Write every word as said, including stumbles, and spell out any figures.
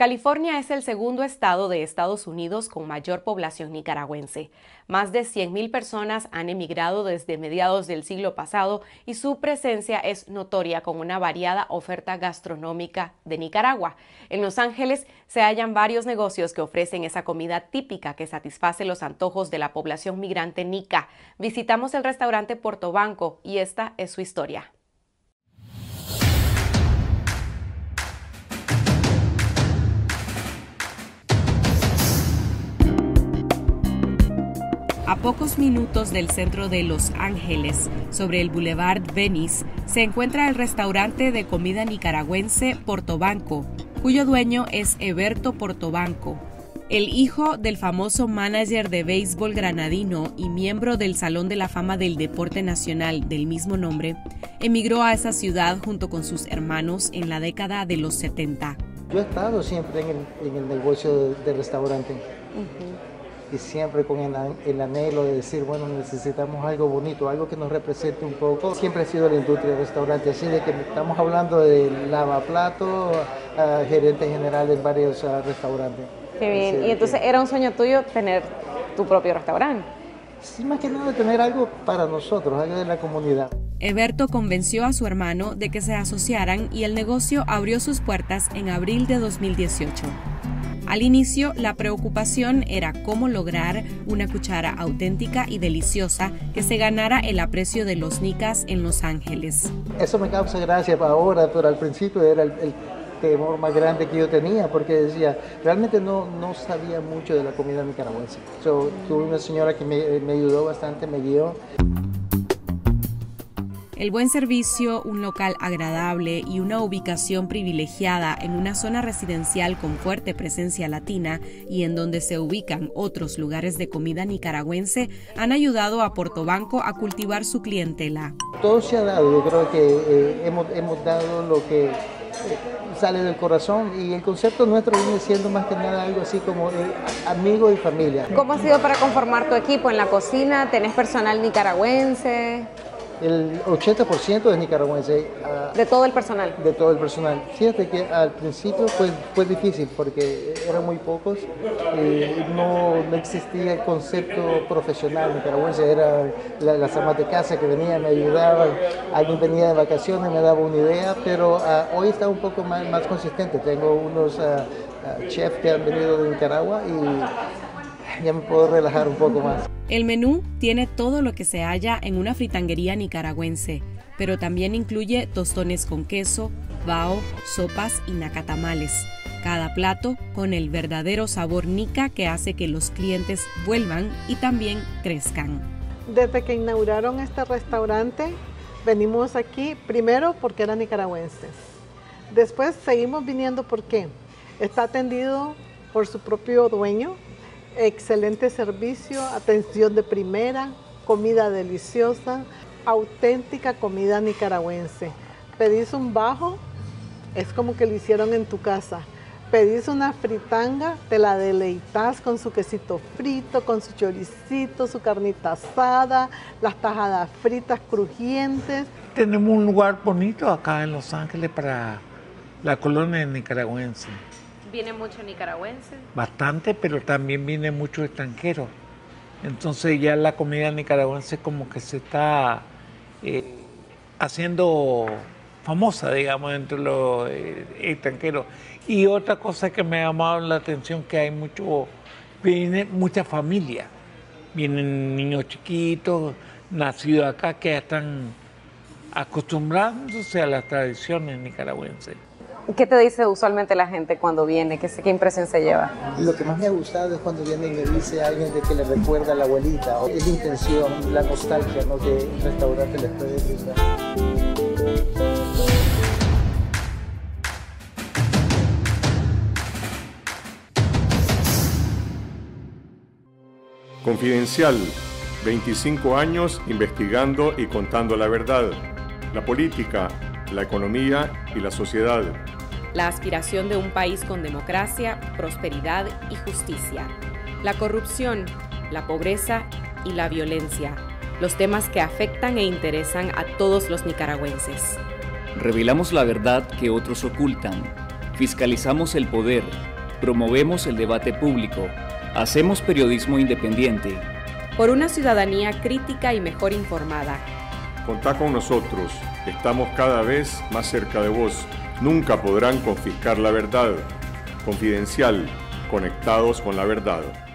California es el segundo estado de Estados Unidos con mayor población nicaragüense. Más de cien mil personas han emigrado desde mediados del siglo pasado y su presencia es notoria con una variada oferta gastronómica de Nicaragua. En Los Ángeles se hallan varios negocios que ofrecen esa comida típica que satisface los antojos de la población migrante nica. Visitamos el restaurante Portobanco y esta es su historia. A pocos minutos del centro de Los Ángeles, sobre el Boulevard Venice, se encuentra el restaurante de comida nicaragüense Portobanco, cuyo dueño es Heberto Portobanco, el hijo del famoso manager de béisbol granadino y miembro del Salón de la Fama del Deporte Nacional del mismo nombre. Emigró a esa ciudad junto con sus hermanos en la década de los setenta. Yo he estado siempre en el, en el negocio del restaurante. Uh-huh. Y siempre con el, el anhelo de decir, bueno, necesitamos algo bonito, algo que nos represente un poco. Siempre ha sido la industria del restaurante, así de que estamos hablando de lavaplatos, uh, gerente general de varios uh, restaurantes. Qué bien, así y entonces que... ¿era un sueño tuyo tener tu propio restaurante? Sí, más que nada tener algo para nosotros, algo de la comunidad. Heberto convenció a su hermano de que se asociaran y el negocio abrió sus puertas en abril de dos mil dieciocho. Al inicio, la preocupación era cómo lograr una cuchara auténtica y deliciosa que se ganara el aprecio de los nicas en Los Ángeles. Eso me causa gracia ahora, pero al principio era el, el temor más grande que yo tenía, porque decía, realmente no, no sabía mucho de la comida nicaragüense. So, tuve una señora que me, me ayudó bastante, me guió. El buen servicio, un local agradable y una ubicación privilegiada en una zona residencial con fuerte presencia latina y en donde se ubican otros lugares de comida nicaragüense han ayudado a Portobanco a cultivar su clientela. Todo se ha dado, yo creo que eh, hemos, hemos dado lo que eh, sale del corazón y el concepto nuestro viene siendo más que nada algo así como eh, amigo y familia. ¿Cómo ha sido para conformar tu equipo en la cocina? ¿Tenés personal nicaragüense? El ochenta por ciento es nicaragüense. Uh, ¿De todo el personal? De todo el personal. Fíjate que al principio fue, fue difícil porque eran muy pocos y no, no existía el concepto profesional nicaragüense. Eran la, las amas de casa que venían, me ayudaban, alguien venía de vacaciones, me daba una idea, pero uh, hoy está un poco más, más consistente. Tengo unos uh, uh, chefs que han venido de Nicaragua y ya me puedo relajar un poco más. El menú tiene todo lo que se halla en una fritanguería nicaragüense, pero también incluye tostones con queso, bao, sopas y nacatamales. Cada plato con el verdadero sabor nica que hace que los clientes vuelvan y también crezcan. Desde que inauguraron este restaurante, venimos aquí primero porque eran nicaragüenses. Después seguimos viniendo porque está atendido por su propio dueño. Excelente servicio, atención de primera, comida deliciosa, auténtica comida nicaragüense. Pedís un bajo, es como que lo hicieron en tu casa. Pedís una fritanga, te la deleitas con su quesito frito, con su choricito, su carnita asada, las tajadas fritas crujientes. Tenemos un lugar bonito acá en Los Ángeles para la colonia nicaragüense. ¿Viene mucho nicaragüense? Bastante, pero también viene mucho extranjero. Entonces ya la comida nicaragüense como que se está eh, haciendo famosa, digamos, entre los eh, extranjeros. Y otra cosa que me ha llamado la atención que hay mucho, viene mucha familia. Vienen niños chiquitos, nacidos acá, que ya están acostumbrándose a las tradiciones nicaragüenses. ¿Qué te dice usualmente la gente cuando viene? ¿Qué, qué impresión se lleva? Lo que más me ha gustado es cuando viene y me dice a alguien de que le recuerda a la abuelita. Es la intención, la nostalgia, ¿no?, que el restaurante les puede brindar. Confidencial, veinticinco años investigando y contando la verdad, la política, la economía y la sociedad. La aspiración de un país con democracia, prosperidad y justicia. La corrupción, la pobreza y la violencia. Los temas que afectan e interesan a todos los nicaragüenses. Revelamos la verdad que otros ocultan. Fiscalizamos el poder, promovemos el debate público, hacemos periodismo independiente. Por una ciudadanía crítica y mejor informada. Contá con nosotros, estamos cada vez más cerca de vos. Nunca podrán confiscar la verdad. Confidencial, conectados con la verdad.